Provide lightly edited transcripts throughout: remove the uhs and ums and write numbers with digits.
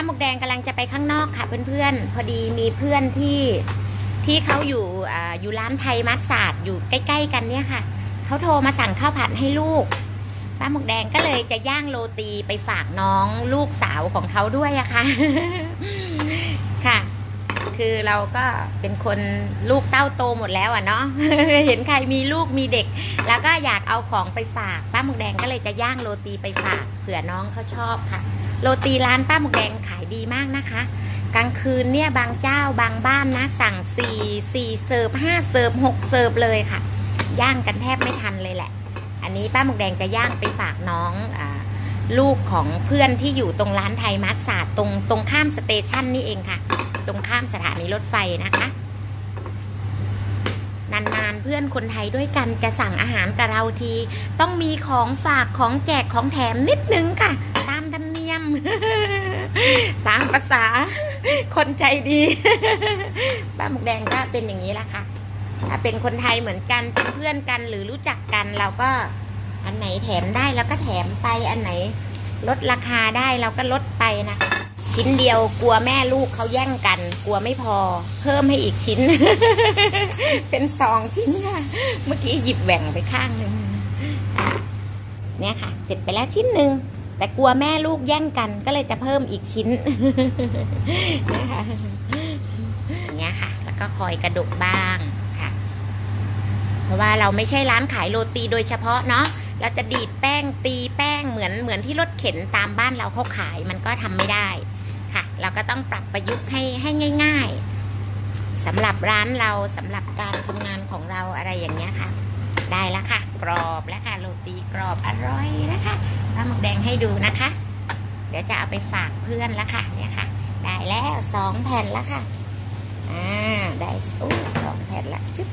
าหมวกแดงกำลังจะไปข้างนอกค่ะเพื่อนๆพอดีมีเพื่อนที่เขาอยู่ร้านไทยมัสตาร์ดอยู่ใกล้ๆกันเนี่ยค่ะเขาโทรมาสั่งข้าวผัดให้ลูกป้าหมวกแดงก็เลยจะย่างโรตีไปฝากน้องลูกสาวของเขาด้วยอะค่ะ ค่ะคือเราก็เป็นคนลูกเต้าโตหมดแล้วอะเนาะ เห็นใครมีลูกมีเด็กแล้วก็อยากเอาของไปฝากป้าหมวกแดงก็เลยจะย่างโรตีไปฝากเผื่อน้องเขาชอบค่ะโรตีร้านป้าหมวกแดงขายดีมากนะคะกลางคืนเนี่ยบางเจ้าบางบ้านนะสั่งสี่เสิร์ฟห้าเสิร์ฟหกเสิร์ฟเลยค่ะย่างกันแทบไม่ทันเลยแหละอันนี้ป้าหมวกแดงจะย่างไปฝากน้องลูกของเพื่อนที่อยู่ตรงร้านไทยมัสตาร์ดตรงข้ามสเตชันนี่เองค่ะตรงข้ามสถานีรถไฟนะคะนานๆเพื่อนคนไทยด้วยกันจะสั่งอาหารกับเราทีต้องมีของฝากของแจกของแถมนิดนึงค่ะตามธรรมเนียม ตามภาษาคนใจดี ป้าหมวกแดงก็เป็นอย่างนี้ละค่ะถ้าเป็นคนไทยเหมือนกันเป็นเพื่อนกันหรือรู้จักกันเราก็อันไหนแถมได้เราก็แถมไปอันไหนลดราคาได้เราก็ลดไปนะคะชิ้นเดียวกลัวแม่ลูกเขาแย่งกันกลัวไม่พอเพิ่มให้อีกชิ้น เป็นสองชิ้นค่ะเมื่อกี้หยิบแหว่งไปข้างหนึ่งเนี่ยค่ะเสร็จไปแล้วชิ้นหนึ่งแต่กลัวแม่ลูกแย่งกันก็เลยจะเพิ่มอีกชิ้น เนี่ยค่ะแล้วก็คอยกระดกบ้างค่ะเพราะว่าเราไม่ใช่ร้านขายโรตีโดยเฉพาะเนาะเราจะดีดแป้งตีแป้งเหมือนที่รถเข็นตามบ้านเราเขาขายมันก็ทำไม่ได้ค่ะเราก็ต้องปรับประยุกต์ให้ง่ายๆสำหรับร้านเราสำหรับการทำงานของเราอะไรอย่างเงี้ยค่ะได้แล้วค่ะกรอบแล้วค่ะโรตีกรอบอร่อยนะคะป้าหมวกแดงให้ดูนะคะเดี๋ยวจะเอาไปฝากเพื่อนแล้วค่ะเนี่ยค่ะได้แล้วสองแผ่นแล้วค่ะได้สองแผ่นละจุ๊บ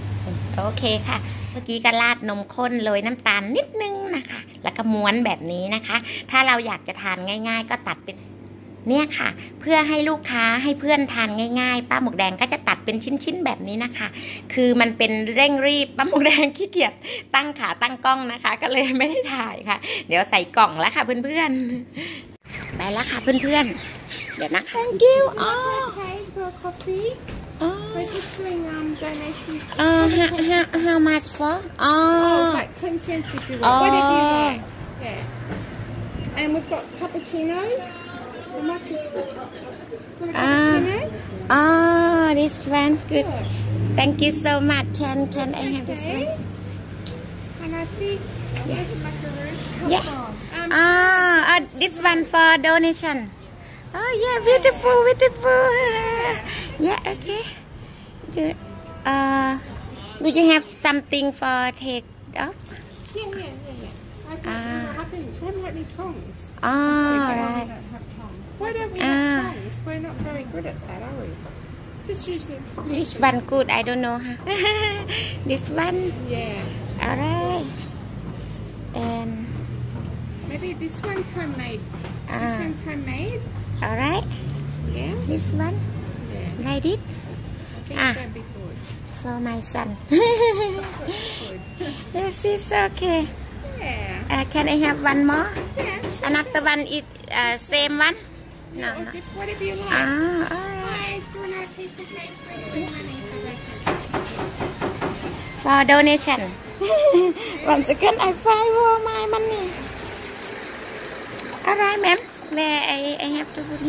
โอเคค่ะเมื่อกี้ก็ราดนมข้นโรยน้ำตาลนิดนึงนะคะแล้วก็ม้วนแบบนี้นะคะถ้าเราอยากจะทานง่ายๆก็ตัดเป็นเนี่ยค่ะเพื่อให้ลูกค้าให้เพื่อนทานง่ายๆป้าหมวกแดงก็จะตัดเป็นชิ้นๆแบบนี้นะคะคือมันเป็นเร่งรีบป้าหมวกแดงขี้เกียจตั้งขาตั้งกล้องนะคะก็เลยไม่ได้ถ่ายค่ะเดี๋ยวใส่กล่องแล้วค่ะเพื่อนๆไปแล้วค่ะเพื่อนๆเดี๋ยวนะคะ Thank you อ๋อhow much for? Oh, like 10 cents if you want. Oh. What did you like? Yeah. And we've got cappuccinos. Oh, this one good. Sure. Thank you so much. Can I have this one? And I think the macaroons come on. This one for donation. Oh yeah, beautiful. Yeah, okay. Do you have something for take off? Yeah. I haven't had any tongs. Oh, right. We don't have tongs. Why don't we have tongs? We're not very good at that, are we? Just use it. This one good, I don't know. Huh? This one? Yeah. All right. And maybe this one's homemade. This one's homemade. All right. Yeah. This one. Yeah. Like it.For my son. Yes, it's okay. Yeah. Can I have one more? Yeah. Sure. Another one is same one. No. Or just whatever you like. Ah, alright. I want a piece of cake for your money for breakfast. For donation. Once again, I find for my money. Alright, ma'am. Where I have to put here.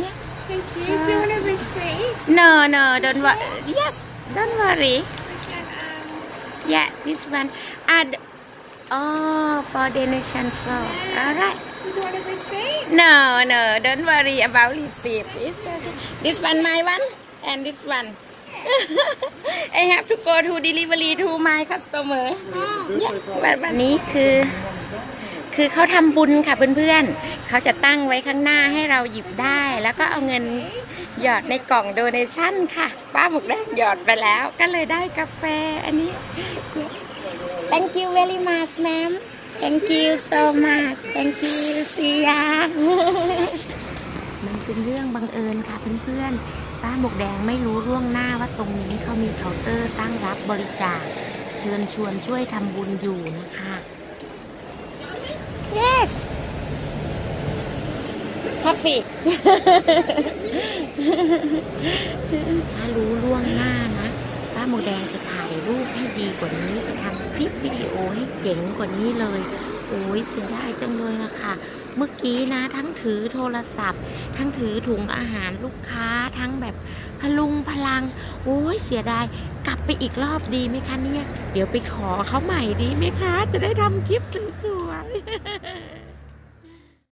Thank you. Do you want a receipt? No, don't worry. Yes, don't worry. Okay, yeah, this one. Add. Oh, for donation flow. All right. Do you want a receipt? No, don't worry about receipt. It's okay. This one, my one, and this one. Yeah. I have to go to delivery to my customer. Yeah. วันนี้คือเขาทำบุญค่ะเพื่อนๆเขาจะตั้งไว้ข้างหน้าให้เราหยิบได้แล้วก็เอาเงินหยอดในกล่องโดเนชั่นค่ะป้าหมวกแดงหยอดไปแล้วก็เลยได้กาแฟอันนี้ Thank you very much ma'am Thank you so much Thank you เสียงมันเป็นเรื่องบังเอิญค่ะเพื่อนๆป้าหมวกแดงไม่รู้ล่วงหน้าว่าตรงนี้เขามีเคาน์เตอร์ตั้งรับบริจาคเชิญชวนช่วยทำบุญอยู่นะคะYes. coffee ถ้ารู้ล่วงหน้านะป้าโมแดงจะถ่ายรูปให้ดีกว่านี้จะทำคลิปวิดีโอให้เจ๋งกว่านี้เลยโอ้ยเสียดายจังเลยอะค่ะเมื่อกี้นะทั้งถือโทรศัพท์ทั้งถือถุงอาหารลูกค้าทั้งแบบพลุงพลังโอ้ยเสียดายกลับไปอีกรอบดีไหมคะเนี่ยเดี๋ยวไปขอเขาใหม่ดีไหมคะจะได้ทำคลิปสวยๆ